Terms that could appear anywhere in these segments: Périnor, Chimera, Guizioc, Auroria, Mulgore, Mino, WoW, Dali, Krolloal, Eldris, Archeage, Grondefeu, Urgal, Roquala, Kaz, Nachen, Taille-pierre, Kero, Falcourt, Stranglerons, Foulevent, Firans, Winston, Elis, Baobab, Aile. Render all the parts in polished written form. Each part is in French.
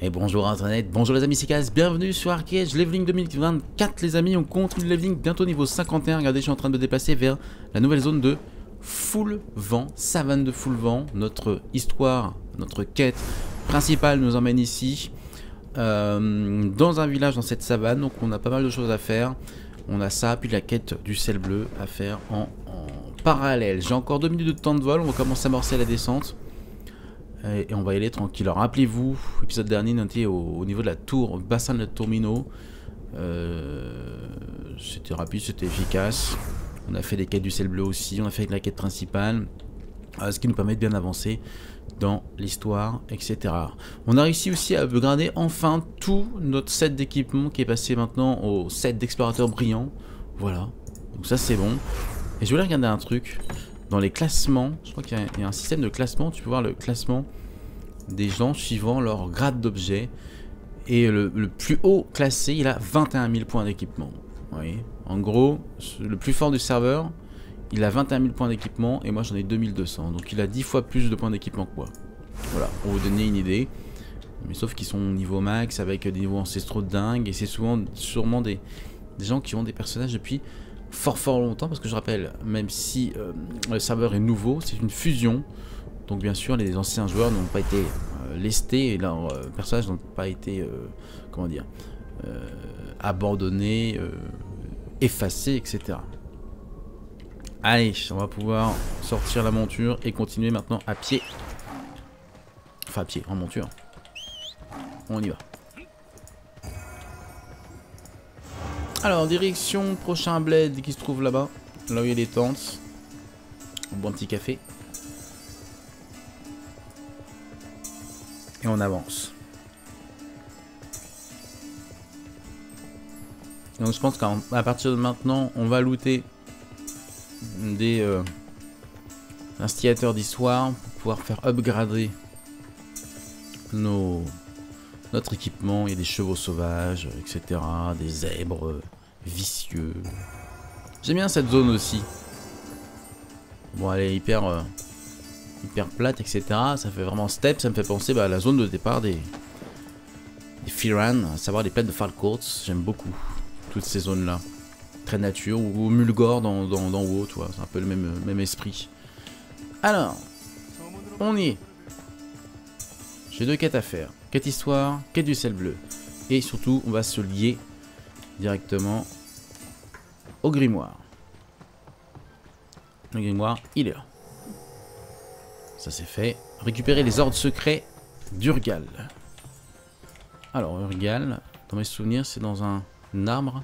Et bonjour internet, bonjour les amis, c'est Kaz, bienvenue sur Archeage, leveling 2024 les amis, on continue le leveling, bientôt niveau 51, regardez je suis en train de me déplacer vers la nouvelle zone de Foulevent, savane de Foulevent, notre histoire, notre quête principale nous emmène ici, dans un village dans cette savane, donc on a pas mal de choses à faire, on a ça, puis la quête du sel bleu à faire en parallèle. J'ai encore 2 minutes de temps de vol, on va commencer à amorcer la descente. Et on va y aller tranquille. Alors rappelez-vous, épisode dernier, on était au niveau de la tour, bassin de la tour Mino. C'était rapide, c'était efficace. On a fait les quêtes du sel bleu aussi, on a fait la quête principale. Ce qui nous permet de bien avancer dans l'histoire, etc. On a réussi aussi à upgrader enfin tout notre set d'équipement qui est passé maintenant au set d'explorateur brillant. Voilà, donc ça c'est bon. Et je voulais regarder un truc. Dans les classements, je crois qu'il y a un système de classement, tu peux voir le classement des gens suivant leur grade d'objet. Et le plus haut classé, il a 21 000 points d'équipement. Oui. En gros, le plus fort du serveur, il a 21 000 points d'équipement et moi j'en ai 2200. Donc il a 10 fois plus de points d'équipement que moi. Voilà, pour vous donner une idée. Mais sauf qu'ils sont niveau max avec des niveaux ancestraux dingues et c'est souvent sûrement des gens qui ont des personnages depuis fort longtemps, parce que je rappelle, même si le serveur est nouveau, c'est une fusion, donc bien sûr les anciens joueurs n'ont pas été lestés et leurs personnages n'ont pas été comment dire, abandonnés, effacés, etc. Allez, on va pouvoir sortir la monture et continuer maintenant à pied, enfin à pied, en monture, on y va. Alors, direction prochain bled qui se trouve là-bas, là où il y a des tentes. On boit un petit café. Et on avance. Donc je pense qu'à partir de maintenant, on va looter des instillateurs d'histoire pour pouvoir faire upgrader notre équipement. Il y a des chevaux sauvages, etc. Des zèbres vicieux. J'aime bien cette zone aussi. Bon, elle est hyper plate, etc. Ça fait vraiment step. Ça me fait penser à la zone de départ des Firans, à savoir les plaines de Falcourt. J'aime beaucoup toutes ces zones-là. Très nature, ou Mulgore dans WoW, tu vois. C'est un peu le même esprit. Alors, on y est. J'ai 2 quêtes à faire. Quête histoire, quête du sel bleu. Et surtout, on va se lier directement au grimoire. Le grimoire, il est là. Ça c'est fait. Récupérer les ordres secrets d'Urgal. Alors Urgal, dans mes souvenirs, c'est dans un arbre.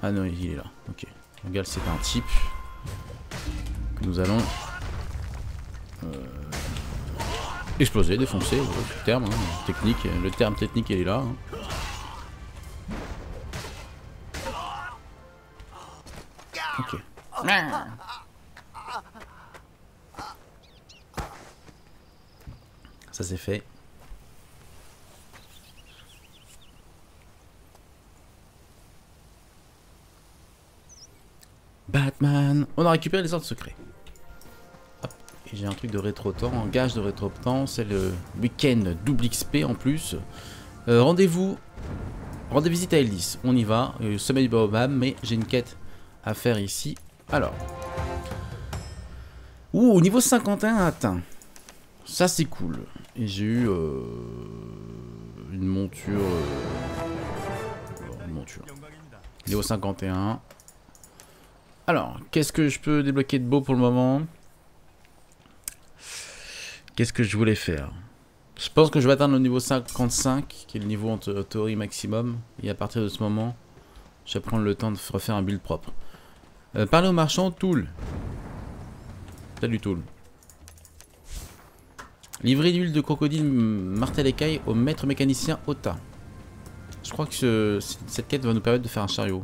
Ah non, il est là. Ok. Urgal, c'est un type que nous allons exploser, défoncer, le terme hein, technique. Le terme technique, il est là. Hein. Ok. Ça c'est fait. Batman. On a récupéré les ordres secrets. Hop. Et j'ai un truc de rétro-temps. En gage de rétro-temps. C'est le week-end double XP en plus. Rendez visite à Elis. On y va. Sommet du Baobab. Mais j'ai une quête à faire ici. Alors. Ouh, niveau 51 atteint. Ça c'est cool. Et j'ai eu une monture. Une monture. Niveau 51. Alors, qu'est-ce que je peux débloquer de beau pour le moment? Qu'est-ce que je voulais faire? Je pense que je vais atteindre le niveau 55, qui est le niveau en théorie maximum. Et à partir de ce moment, je vais prendre le temps de refaire un build propre. Parler au marchand, Toul. T'as du Toul. Livrer l'huile de crocodile martel écaille au maître mécanicien Ota. Je crois que cette quête va nous permettre de faire un chariot.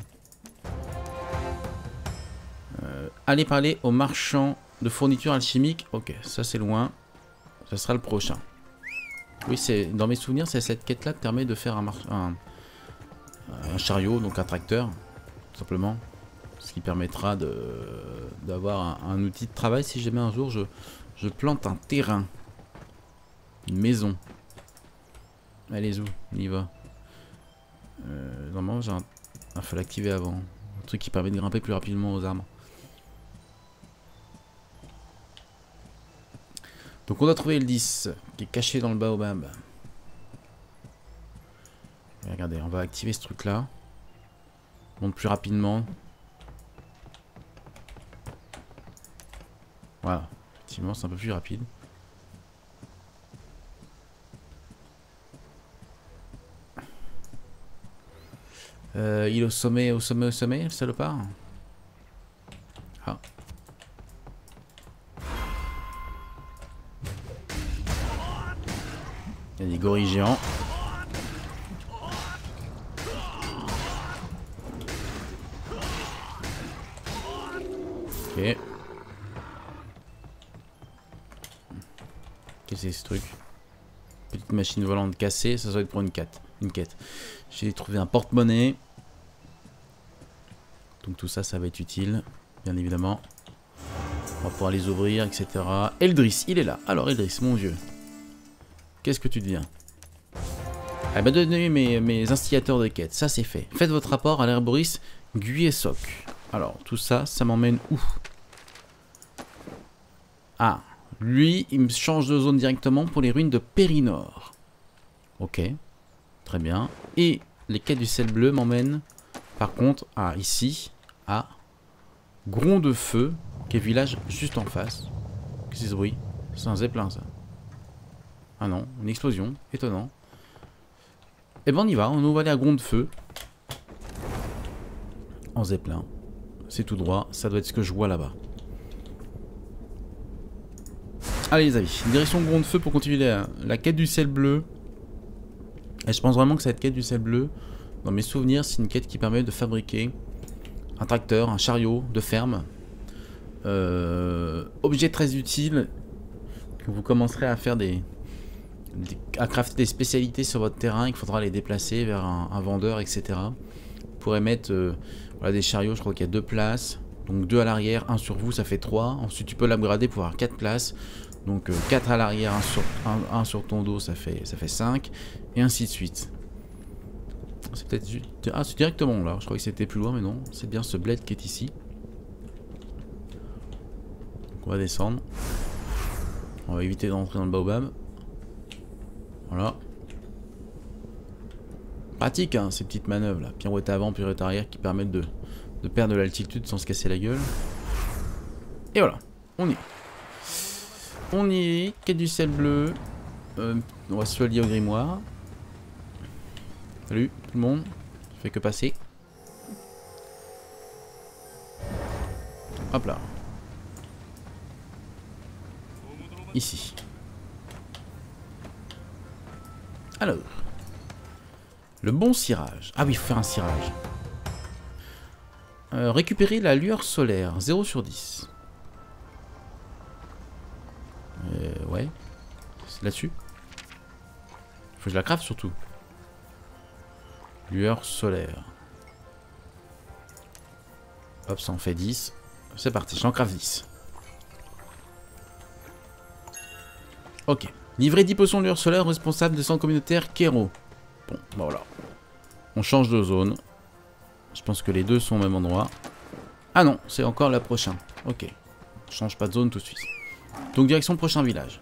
Aller parler au marchand de fournitures alchimiques. Ok, ça c'est loin. Ça sera le prochain. Oui, c'est dans mes souvenirs, cette quête-là te permet de faire un chariot, donc un tracteur, tout simplement. Ce qui permettra d'avoir un outil de travail si jamais un jour je plante un terrain. Une maison. Allez-y, on y va. Normalement, j'ai un feu l'activer avant. Un truc qui permet de grimper plus rapidement aux arbres. Donc on doit trouver Eldris, qui est caché dans le baobab. Et regardez, on va activer ce truc là. Monte plus rapidement. Voilà, effectivement c'est un peu plus rapide. Il est au sommet, le salopard. Ah. Il y a des gorilles géants. Ok. Qu'est-ce que c'est ce truc? Petite machine volante cassée, ça doit être pour une quête. J'ai trouvé un porte-monnaie. Donc tout ça, ça va être utile, bien évidemment. On va pouvoir les ouvrir, etc. Eldris, il est là. Alors Eldris, mon vieux. Qu'est-ce que tu deviens? Ah bah donnez-moi mes instigateurs de quêtes, ça c'est fait. Faites votre rapport à l'herboriste Guizioc. Alors tout ça, ça m'emmène où? Ah, lui, il me change de zone directement pour les ruines de Périnor. Ok, très bien. Et les quêtes du sel bleu m'emmènent par contre à ici, à Grondefeu, qui est village juste en face. Qu'est-ce que c'est ce bruit? C'est un zeppelin ça. Ah non, une explosion, étonnant. Et ben on y va, on va aller à Grondefeu. En zeppelin. C'est tout droit, ça doit être ce que je vois là-bas. Allez les amis, direction Grondefeu pour continuer la quête du ciel bleu. Et je pense vraiment que cette quête du ciel bleu, dans mes souvenirs, c'est une quête qui permet de fabriquer un tracteur, un chariot de ferme. Objet très utile, que vous commencerez à faire à crafter des spécialités sur votre terrain, il faudra les déplacer vers un vendeur, etc. Vous pourrez mettre voilà, des chariots, je crois qu'il y a 2 places, donc 2 à l'arrière, 1 sur vous, ça fait 3. Ensuite tu peux l'upgrader pour avoir 4 places, donc 4 à l'arrière, 1 sur ton dos, ça fait 5, et ainsi de suite. C'est peut-être... Ah, c'est directement là, je croyais que c'était plus loin, mais non, c'est bien ce bled qui est ici. Donc on va descendre, on va éviter d'entrer dans le baobab. Voilà. Pratique hein, ces petites manœuvres là. Pirouette avant, pirouette arrière qui permettent de perdre de l'altitude sans se casser la gueule. Et voilà, on y est. On y est, quête du ciel bleu. On va se lier au grimoire. Salut tout le monde, je fais que passer. Hop là. Ici. Alors, le bon cirage. Ah oui, il faut faire un cirage. Récupérer la lueur solaire, 0 sur 10. Ouais, c'est là-dessus. Faut que je la crafte surtout. Lueur solaire. Hop, ça en fait 10. C'est parti, j'en crafte 10. Ok. Livrer 10 potions de lueur solaire responsable de 100 communautaires Kero. Bon, bah voilà. On change de zone. Je pense que les deux sont au même endroit. Ah non, c'est encore la prochaine. Ok. Je change pas de zone tout de suite. Donc direction le prochain village.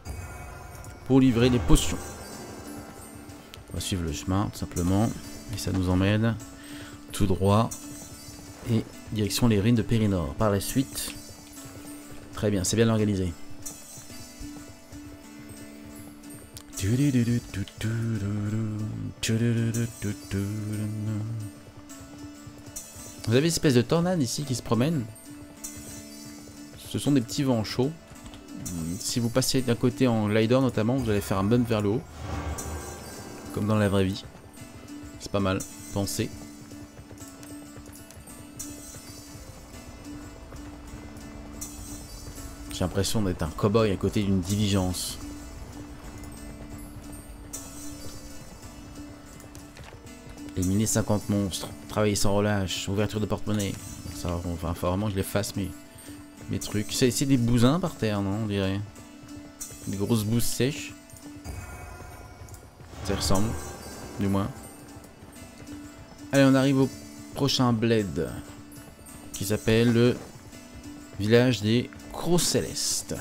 Pour livrer des potions. On va suivre le chemin tout simplement. Et ça nous emmène tout droit. Et direction les ruines de Périnor. Par la suite. Très bien, c'est bien organisé. Vous avez une espèce de tornade ici qui se promène. Ce sont des petits vents chauds. Si vous passez d'un côté en glider notamment, vous allez faire un bump vers le haut. Comme dans la vraie vie. C'est pas mal pensé. J'ai l'impression d'être un cow-boy à côté d'une diligence. Éliminer 50 monstres, travailler sans relâche, ouverture de porte-monnaie. Ça, enfin, faut vraiment que je les fasse mes trucs. C'est des bousins par terre, non, on dirait. Des grosses bouses sèches. Ça ressemble. du moins. Allez, on arrive au prochain bled, qui s'appelle le village des Crocs Célestes.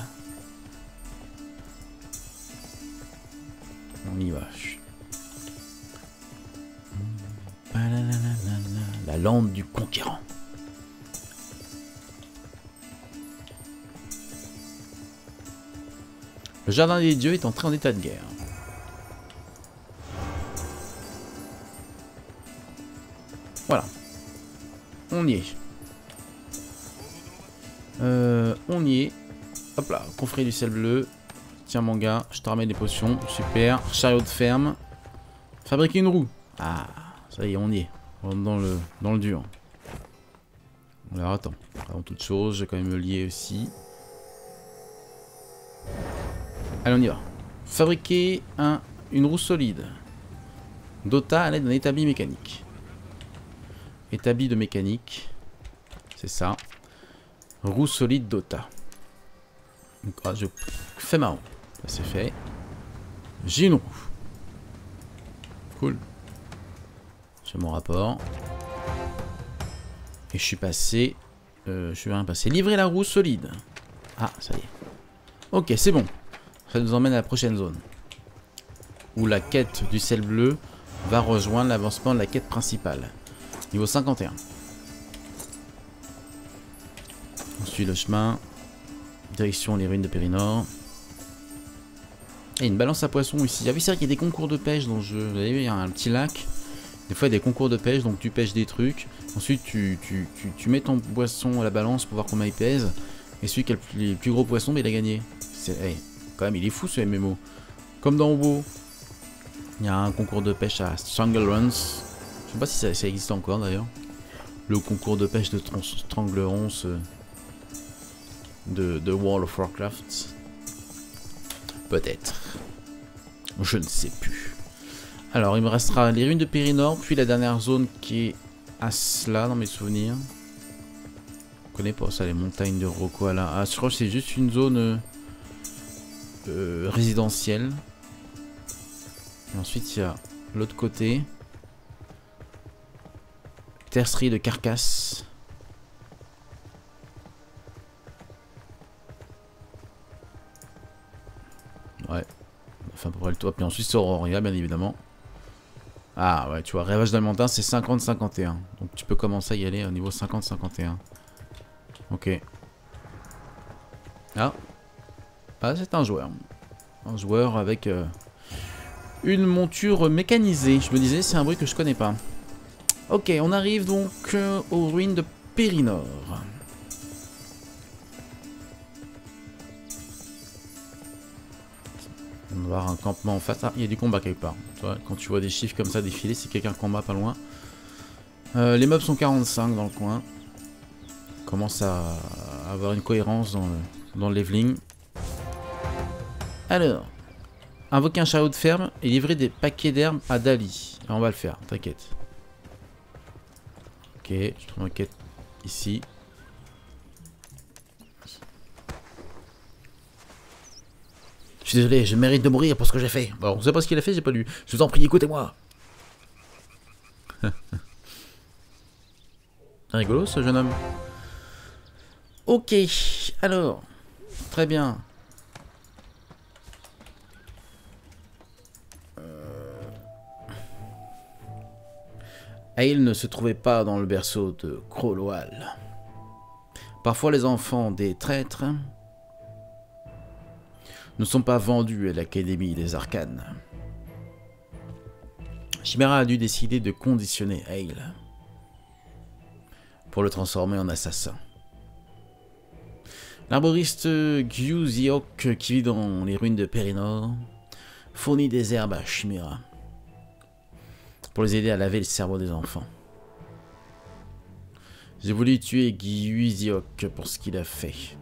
On y va. La lande du conquérant. Le jardin des dieux est entré en état de guerre. Voilà. On y est. On y est. Hop là, confrérie du ciel bleu. Tiens mon gars, je te ramène des potions. Super. Chariot de ferme. Fabriquer une roue. Ah, ça y est, on y est. On rentre dans le dur. Alors attends. Avant toute chose, je vais quand même me lier aussi. Allez, on y va. Fabriquer une roue solide. Dota à l'aide d'un établi mécanique. Établi de mécanique. C'est ça. Roue solide Dota. Donc, ah, je fais ma roue. Ça c'est fait. J'ai une roue. Cool. J'ai mon rapport. Et je suis passé. Je suis bien passé. Livrer la roue solide. Ah, ça y est. Ok, c'est bon. Ça nous emmène à la prochaine zone, où la quête du ciel bleu va rejoindre l'avancement de la quête principale. Niveau 51. On suit le chemin. Direction les ruines de Périnor. Et une balance à poissons ici. Ah oui, c'est vrai qu'il y a des concours de pêche dont je... Vous avez vu, il y a un petit lac. Des fois, il y a des concours de pêche, donc tu pêches des trucs. Ensuite, tu mets ton poisson à la balance pour voir combien il pèse. Et celui qui a les plus gros poissons, il a gagné. C'est... Hey. Quand même, il est fou ce MMO. Comme dans WoW, il y a un concours de pêche à Stranglerons. Je sais pas si ça existe encore d'ailleurs. Le concours de pêche de Stranglerons de World of Warcraft. Peut-être. Je ne sais plus. Alors, il me restera les ruines de Périnor, puis la dernière zone qui est à cela dans mes souvenirs. Je connais pas ça, les montagnes de Roquala. Ah, je crois que c'est juste une zone... résidentiel. Et ensuite il y a l'autre côté. Tercerie de carcasse. Ouais. Enfin pour le toit. Puis ensuite c'est Auroria bien évidemment. Ah ouais tu vois. Rêvage d'Almentin c'est 50-51. Donc tu peux commencer à y aller au niveau 50-51. Ok. Ah. Ah, c'est un joueur. Un joueur avec une monture mécanisée. Je me disais, c'est un bruit que je connais pas. Ok, on arrive donc aux ruines de Périnor. On va voir un campement en face. Ah, il y a du combat quelque part. Quand tu vois des chiffres comme ça défiler, c'est quelqu'un combat pas loin. Les mobs sont 45 dans le coin. On commence à avoir une cohérence dans le leveling. Alors, invoquer un chariot de ferme et livrer des paquets d'herbes à Dali. Alors on va le faire, t'inquiète. Ok, je prends ma quête ici. Je suis désolé, je mérite de mourir pour ce que j'ai fait. Bon, on sait pas ce qu'il a fait, j'ai pas lu. Je vous en prie, écoutez-moi. Rigolo ce jeune homme. Ok, alors, très bien. Aile ne se trouvait pas dans le berceau de Krolloal. Parfois les enfants des traîtres ne sont pas vendus à l'Académie des Arcanes. Chimera a dû décider de conditionner Aile pour le transformer en assassin. L'arboriste Guizioc, qui vit dans les ruines de Périnor, fournit des herbes à Chimera pour les aider à laver le cerveau des enfants. J'ai voulu tuer Guizioc pour ce qu'il a fait.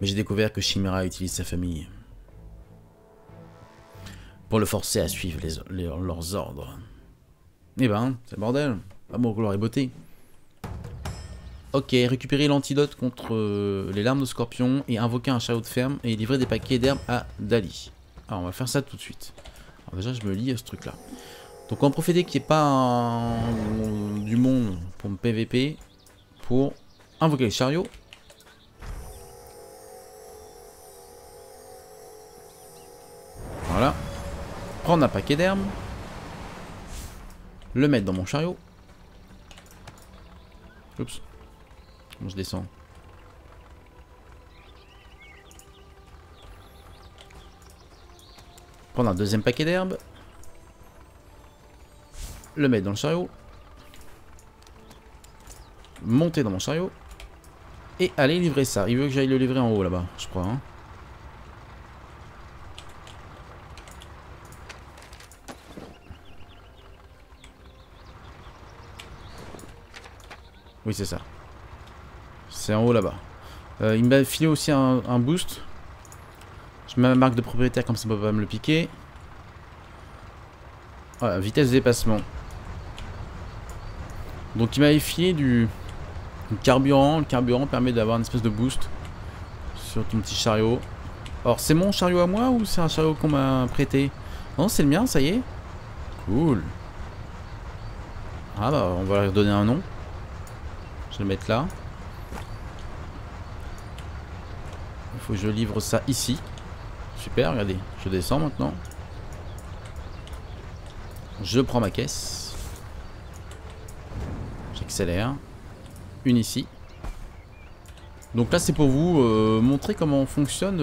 Mais j'ai découvert que Chimera utilise sa famille pour le forcer à suivre leurs ordres. Eh ben, c'est le bordel. Pas bon gloire et beauté. Ok, récupérer l'antidote contre les larmes de scorpion et invoquer un chariot de ferme et livrer des paquets d'herbes à Dali. Alors on va faire ça tout de suite. Déjà je me lie à ce truc là. Donc on va en profiter qu'il n'y ait pas du monde pour me PVP pour invoquer les chariots. Voilà. Prendre un paquet d'herbes. Le mettre dans mon chariot. Oups. Bon, je descends. Prendre un deuxième paquet d'herbes. Le mettre dans le chariot. Monter dans mon chariot. Et aller livrer ça. Il veut que j'aille le livrer en haut là-bas, je crois. Hein. Oui, c'est ça. C'est en haut là-bas. Il m'a filé aussi un boost. Je mets ma marque de propriétaire comme ça ne peut pas me le piquer. Voilà, vitesse de dépassement. Donc il m'avait filé du carburant. Le carburant permet d'avoir une espèce de boost sur ton petit chariot. Alors c'est mon chariot à moi ou c'est un chariot qu'on m'a prêté? Non, c'est le mien, ça y est. Cool. Ah bah on va leur donner un nom. Je vais le mettre là. Il faut que je livre ça ici. Super, regardez, je descends maintenant. Je prends ma caisse. J'accélère. Une ici. Donc là c'est pour vous montrer comment fonctionne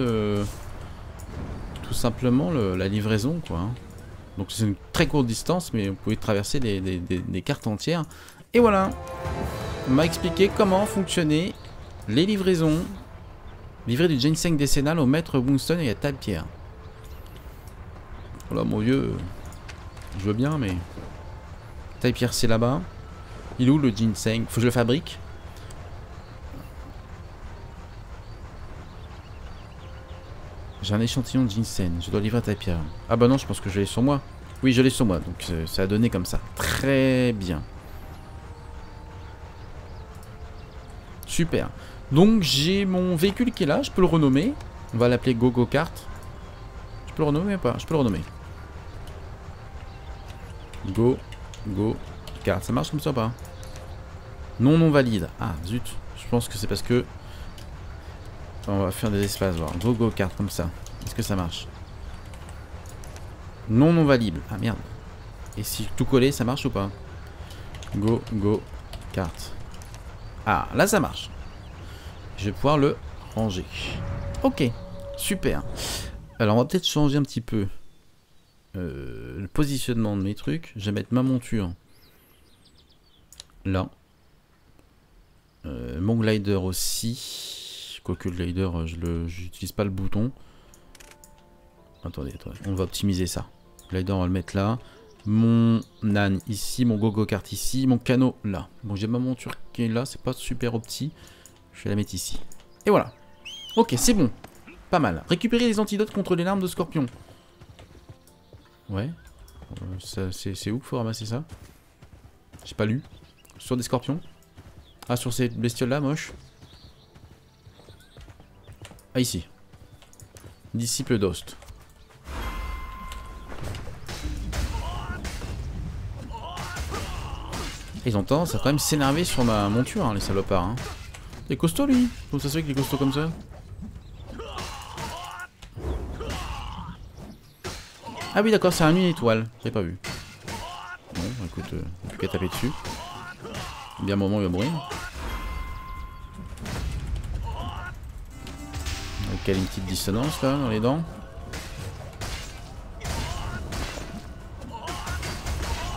tout simplement la livraison quoi. Donc c'est une très courte distance mais vous pouvez traverser des cartes entières. Et voilà. On m'a expliqué comment fonctionnaient les livraisons. Livrer du ginseng décennal au maître Winston et à Taille-pierre. Oh là mon vieux. Je veux bien mais... Taille-pierre c'est là-bas. Il est où le ginseng? Faut que je le fabrique. J'ai un échantillon de ginseng. Je dois livrer à Taille-pierre. Ah bah non je pense que je l'ai sur moi. Oui je l'ai sur moi donc ça a donné comme ça. Très bien. Super. Donc j'ai mon véhicule qui est là, je peux le renommer. On va l'appeler Go-Go Kart. Je peux le renommer ou pas? Je peux le renommer. Go-Go Kart. Ça marche comme ça ou pas? Non, non valide. Ah zut. Je pense que c'est parce que... On va faire des espaces, voir. Go-Go Kart comme ça. Est-ce que ça marche? Non, non valide. Ah merde. Et si tout collé, ça marche ou pas? Go-Go Kart. Ah, là ça marche. Je vais pouvoir le ranger. Ok, super. Alors on va peut-être changer un petit peu le positionnement de mes trucs. Je vais mettre ma monture là. Mon glider aussi. Quoique le glider, je n'utilise pas le bouton. Attendez, on va optimiser ça. Le glider, on va le mettre là. Mon âne ici, mon go-go kart ici, mon canot là. Bon, j'ai ma monture qui est là, c'est pas super opti. Je vais la mettre ici. Et voilà. Ok, c'est bon. Pas mal. Récupérer les antidotes contre les larmes de scorpion. Ouais. C'est où qu'il faut ramasser ça? J'ai pas lu. Sur des scorpions? Ah, sur ces bestioles-là, moche. Ah, ici. Disciple d'Ost. Ils ont tendance à quand même s'énerver sur ma monture, hein, les salopards. Hein. Il est costaud lui. Comment ça se fait qu'il est costaud comme ça? Ah oui d'accord, c'est un une étoile. J'avais pas vu. Bon écoute, il n'y a plus qu'à taper dessus. Bien un moment il va mourir. Ok, une petite dissonance là dans les dents.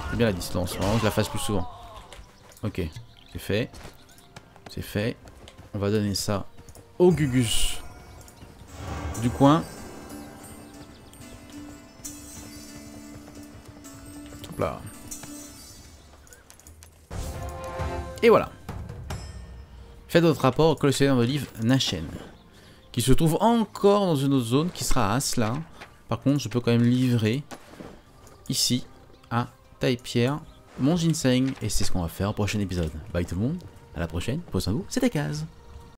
C'est bien la distance, vraiment que je la fasse plus souvent. Ok, c'est fait. C'est fait. On va donner ça au Gugus du coin. Hop là. Et voilà. Faites votre rapport au collectionneur de livres Nachen, qui se trouve encore dans une autre zone qui sera à Asla. Par contre, je peux quand même livrer ici à Taille-pierre mon ginseng. Et c'est ce qu'on va faire au prochain épisode. Bye tout le monde. À la prochaine, posez-vous, c'était Kaz.